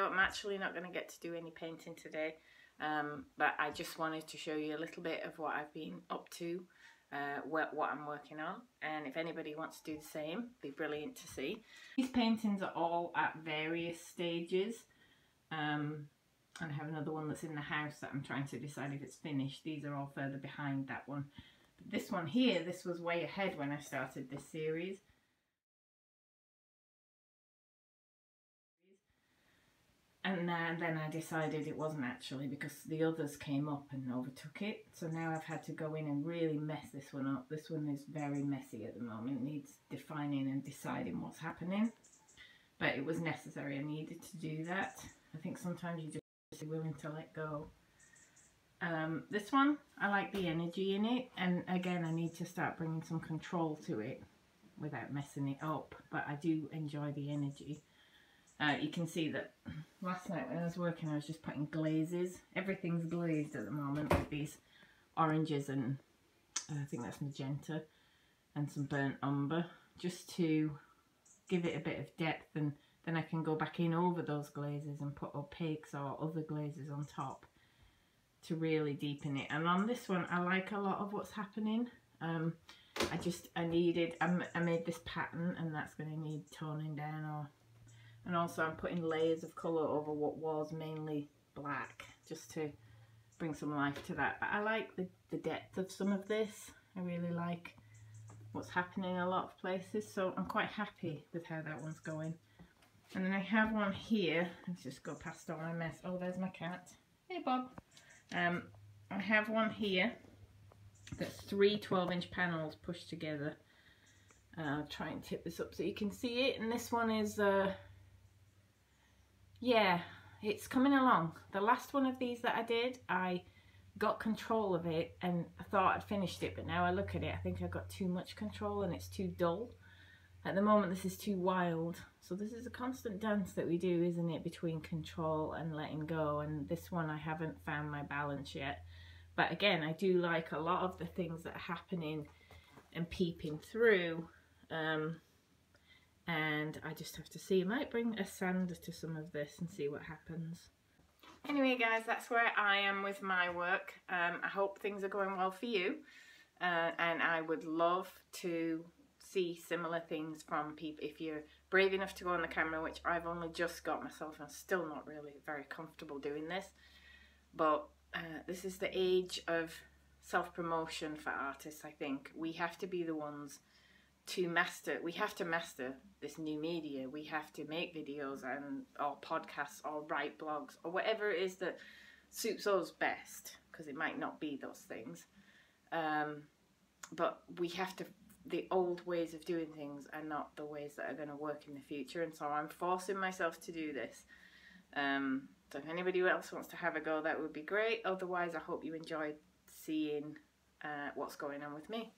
video. I'm actually not going to get to do any painting today, but I just wanted to show you a little bit of what I've been up to, what I'm working on, and if anybody wants to do the same, it'd be brilliant to see. These paintings are all at various stages, and I have another one that's in the house that I'm trying to decide if it's finished. These are all further behind that one. But this one here, this was way ahead when I started this series. And then I decided it wasn't actually, because the others came up and overtook it. So now I've had to go in and really mess this one up. This one is very messy at the moment, needs defining and deciding what's happening. But it was necessary, I needed to do that. I think sometimes you just be willing to let go. This one, I like the energy in it. And again, I need to start bringing some control to it without messing it up. But I do enjoy the energy. You can see that last night when I was working, I was just putting glazes. Everything's glazed at the moment with these oranges and I think that's magenta and some burnt umber, just to give it a bit of depth, and then I can go back in over those glazes and put opaques or other glazes on top to really deepen it. And on this one, I like a lot of what's happening. I made this pattern, and that's going to need toning down, or... And also I'm putting layers of colour over what was mainly black, just to bring some life to that. But I like the depth of some of this. I really like what's happening in a lot of places, so I'm quite happy with how that one's going. And then I have one here. Let's just go past all my mess. Oh, there's my cat. Hey, Bob. I have one here that's three 12-inch panels pushed together. I'll try and tip this up so you can see it. And this one is... yeah, it's coming along. The last one of these that I did, I got control of it and I thought I'd finished it, but now I look at it, I think I got too much control and it's too dull. At the moment, this is too wild. So this is a constant dance that we do, isn't it, between control and letting go. And this one, I haven't found my balance yet. But again, I do like a lot of the things that are happening and peeping through. And I just have to see, I might bring a sander to some of this and see what happens. Anyway guys, that's where I am with my work. I hope things are going well for you, and I would love to see similar things from people. If you're brave enough to go on the camera, which I've only just got myself, I'm still not really very comfortable doing this, but this is the age of self-promotion for artists, I think. We have to be the ones to master, we have to master this new media. We have to make videos and or podcasts or write blogs or whatever it is that suits us best, because it might not be those things, but we have to, the old ways of doing things are not the ways that are going to work in the future, and so I'm forcing myself to do this. So if anybody else wants to have a go, that would be great. Otherwise, I hope you enjoyed seeing what's going on with me.